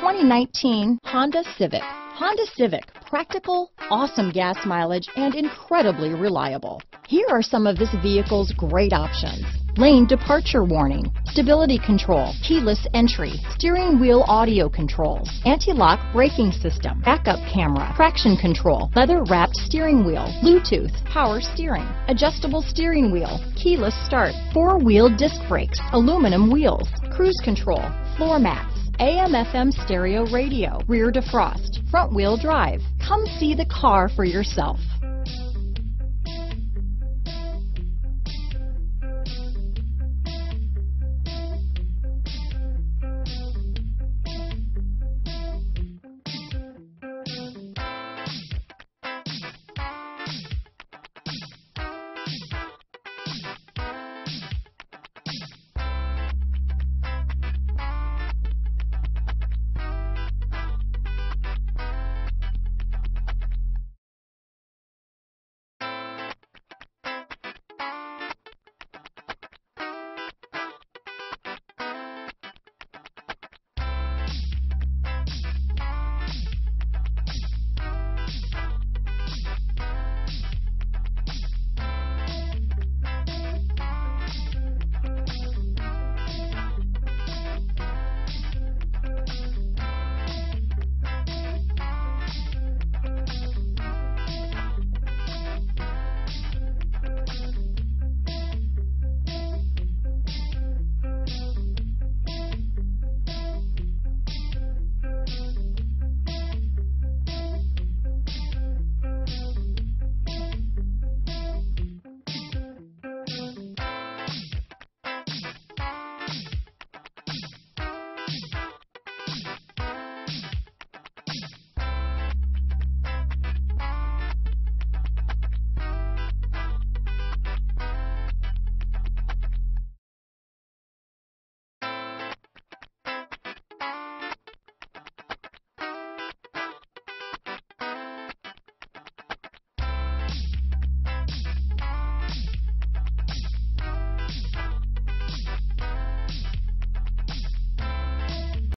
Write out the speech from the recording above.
2019 Honda Civic. Honda Civic, practical, awesome gas mileage, and incredibly reliable. Here are some of this vehicle's great options: lane departure warning, stability control, keyless entry, steering wheel audio controls, anti-lock braking system, backup camera, traction control, leather-wrapped steering wheel, Bluetooth, power steering, adjustable steering wheel, keyless start, four-wheel disc brakes, aluminum wheels, cruise control, floor mats, AM/FM stereo radio, rear defrost, front-wheel drive. Come see the car for yourself.